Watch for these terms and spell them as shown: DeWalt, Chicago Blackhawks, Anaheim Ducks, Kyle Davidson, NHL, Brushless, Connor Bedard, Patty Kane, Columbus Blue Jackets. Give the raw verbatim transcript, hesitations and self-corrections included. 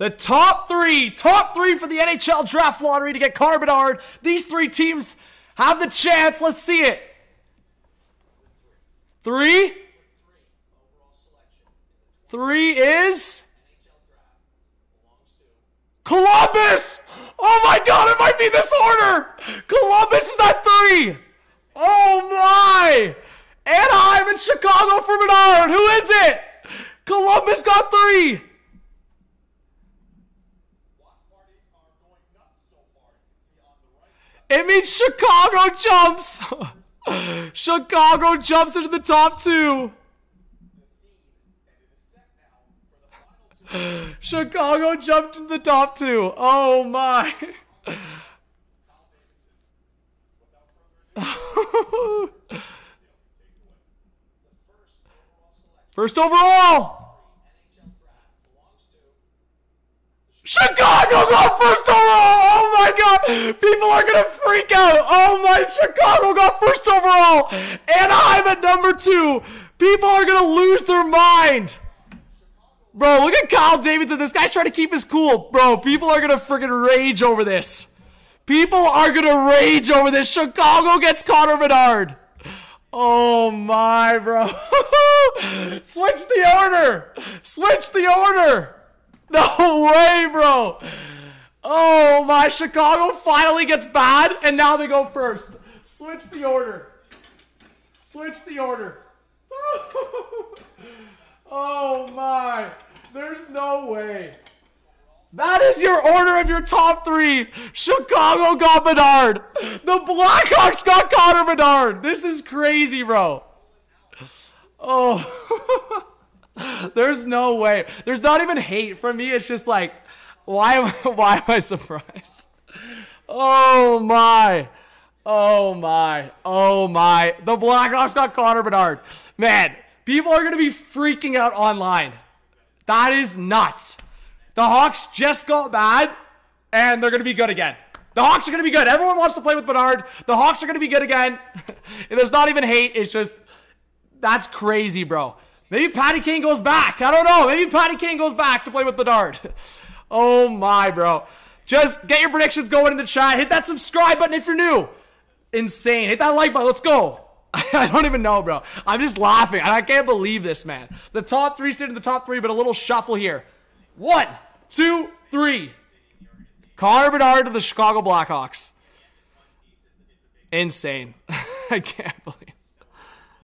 The top three, top three for the N H L draft lottery to get Connor Bedard. These three teams have the chance. Let's see it. Three. Three is Columbus. Oh my God, it might be this order. Columbus is at three. Oh my. Anaheim and Chicago for Bedard. Who is it? Columbus got three. It means Chicago jumps. Chicago jumps into the top two. Chicago jumped into the top two. Oh my. First overall. Chicago got first overall. Oh my God. People are going to freak out. Oh my. Chicago got first overall. Anaheim at number two. People are going to lose their mind. Bro, look at Kyle Davidson. This guy's trying to keep his cool. Bro, people are going to freaking rage over this. People are going to rage over this. Chicago gets Connor Bedard. Oh my, bro. Switch the order. Switch the order. No way, bro. Oh my, Chicago finally gets bad, and now they go first. Switch the order. Switch the order. Oh my, there's no way. That is your order of your top three. Chicago got Bedard. The Blackhawks got Connor Bedard. This is crazy, bro. Oh. There's no way. There's not even hate from me. It's just like, why am I, why am I surprised? Oh my. Oh my. Oh my. The Blackhawks got Connor Bedard. Man, people are going to be freaking out online. That is nuts. The Hawks just got bad, and they're going to be good again. The Hawks are going to be good. Everyone wants to play with Bedard. The Hawks are going to be good again. There's not even hate. It's just, that's crazy, bro. Maybe Patty Kane goes back. I don't know. Maybe Patty Kane goes back to play with Bedard. Oh, my, bro. Just get your predictions going in the chat. Hit that subscribe button if you're new. Insane. Hit that like button. Let's go. I don't even know, bro. I'm just laughing. I can't believe this, man. The top three stayed in the top three, but a little shuffle here. One, two, three. Connor Bedard to the Chicago Blackhawks. Insane. I can't believe it.